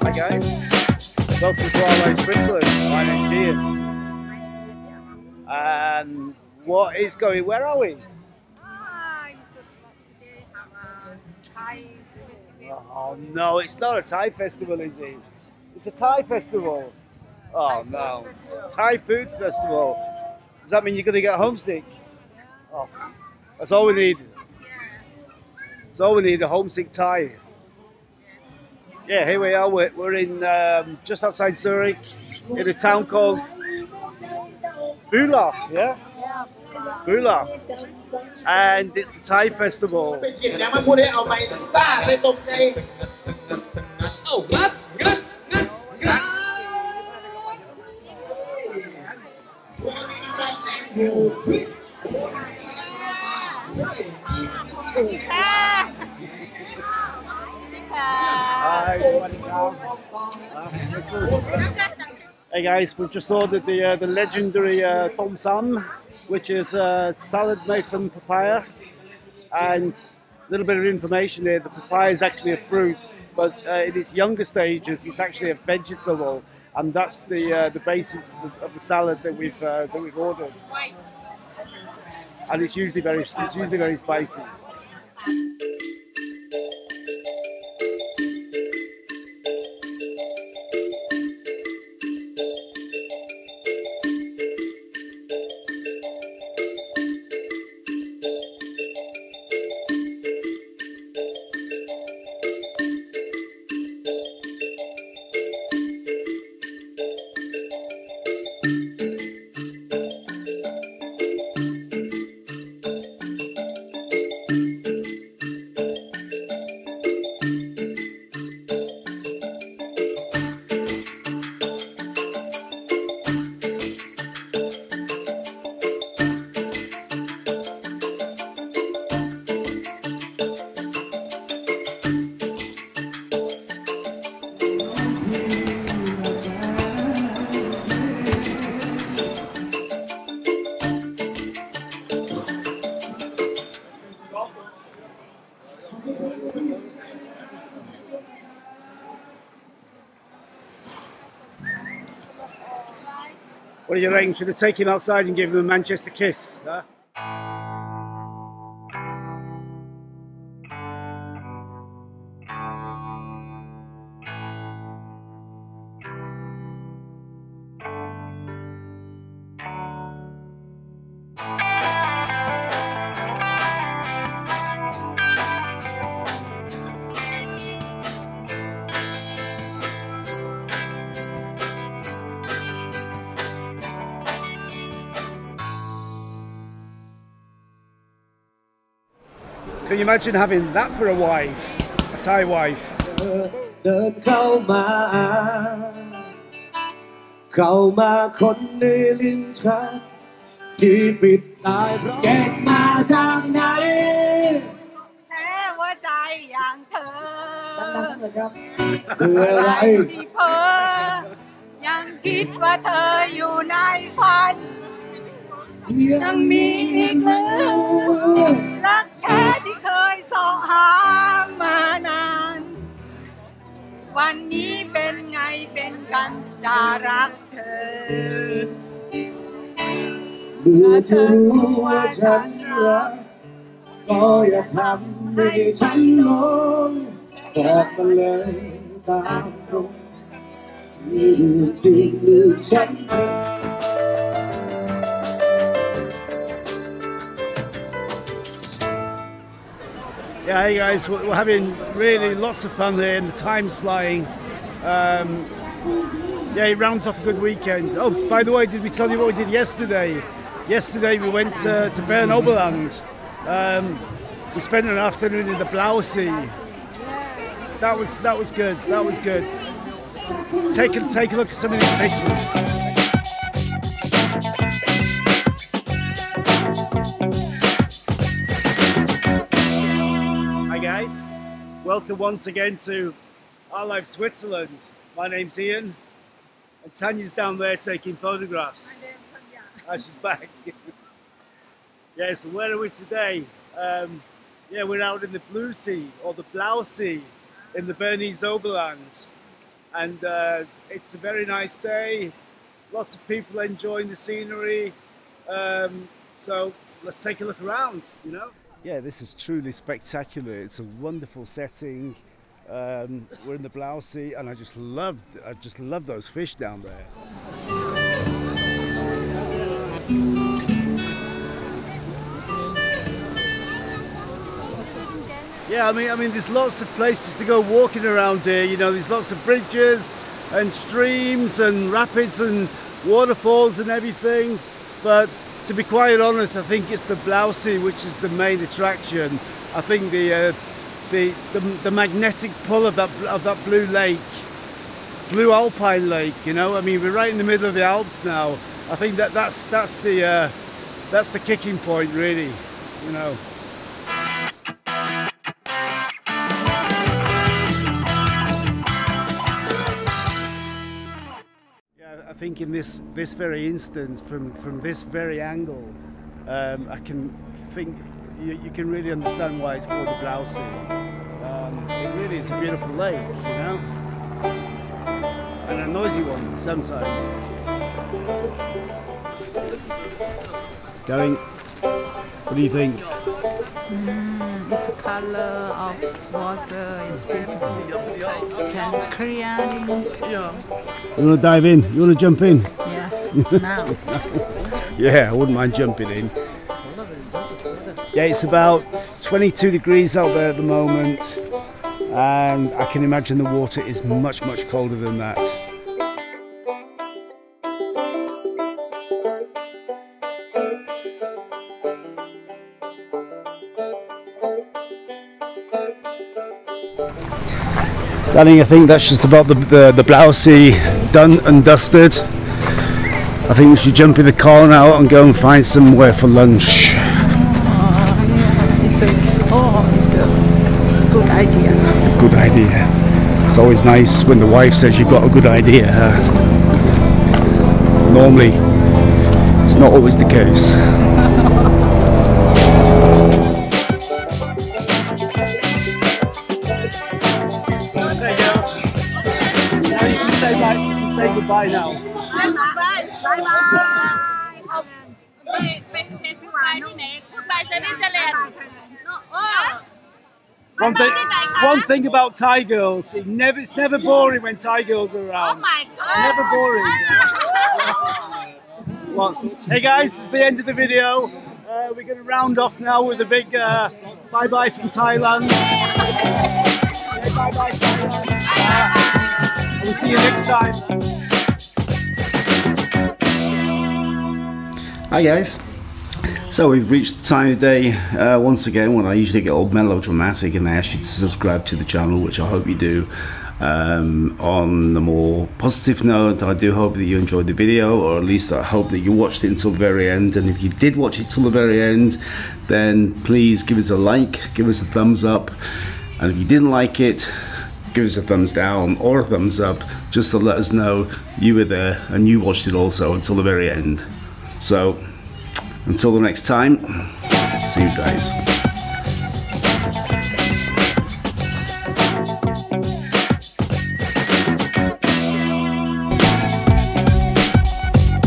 Hi guys, welcome to Our Life Switzerland. My name's Ian. And what is going, where are we? Today have a Thai festival. Oh no, it's not a Thai festival, is it? It's a Thai festival. Oh no, Thai food festival. Does that mean you're going to get homesick? Oh, that's all we need. That's all we need, a homesick Thai. Yeah, here we are. We're in just outside Zurich, in a town called Bülach. Yeah, Bülach, and it's the Thai festival. Oh, what? Hey guys, we've just ordered the legendary Tom Sam, which is salad made from papaya. And a little bit of information here, the papaya is actually a fruit, but in its younger stages it's actually a vegetable, and that's the basis of the salad that we've ordered. And it's usually very spicy. What do you think? Should I take him outside and give him a Manchester kiss? Huh? Can you imagine having that for a wife, a Thai wife? Yeah, hey guys, we're having really lots of fun here and the time's flying. Yeah, it rounds off a good weekend. Oh, by the way, did we tell you what we did yesterday? Yesterday we went to Bernese Oberland. We spent an afternoon in the Blausee. That was good. That was good. Take a look at some of these pictures. Welcome once again to Our Life Switzerland. My name's Ian and Tanya's down there taking photographs. She's back. Yes, yeah, so where are we today? Yeah, we're out in the Blausee, or the Blausee, in the Bernese Oberland. And it's a very nice day, lots of people enjoying the scenery, so let's take a look around, you know? Yeah, this is truly spectacular. It's a wonderful setting. We're in the Blausee, and I just love those fish down there. Yeah, I mean, there's lots of places to go walking around here. You know, there's lots of bridges and streams and rapids and waterfalls and everything. But to be quite honest, I think it's the Blausee which is the main attraction. I think the magnetic pull of that blue alpine lake, you know, I mean, we're right in the middle of the Alps now. I think that's the kicking point, really, you know. Yeah, I think in this very instance, from this very angle, I can think you can really understand why it's called the Blausee. It really is a beautiful lake, you know, and a noisy one sometimes. Going, what do you think? It's the color of water, it's beautiful. Can create. Yeah. You want to dive in? You want to jump in? Yes, now. Yeah, I wouldn't mind jumping in. Yeah, it's about 22 degrees out there at the moment, and I can imagine the water is much, much colder than that. Danny, I think that's just about the Blausee done and dusted. I think we should jump in the car now and go and find somewhere for lunch. It's a good idea. Good idea. It's always nice when the wife says you've got a good idea. Normally, it's not always the case. There you go. Now you can say goodbye now. Bye bye. Bye bye. One thing about Thai girls, it's never boring when Thai girls are around. Oh my god! Never boring. Well, hey guys, this is the end of the video. We're going to round off now with a big bye bye from Thailand. Yeah, bye bye Thailand. We'll see you next time. Hi guys, so we've reached the time of day once again when I usually get all melodramatic and I ask you to subscribe to the channel, which I hope you do. On the more positive note, I do hope that you enjoyed the video, or at least I hope that you watched it until the very end, and if you did watch it till the very end, then please give us a like, give us a thumbs up, and if you didn't like it, give us a thumbs down or a thumbs up just to let us know you were there and you watched it also until the very end. So, until the next time, see you guys.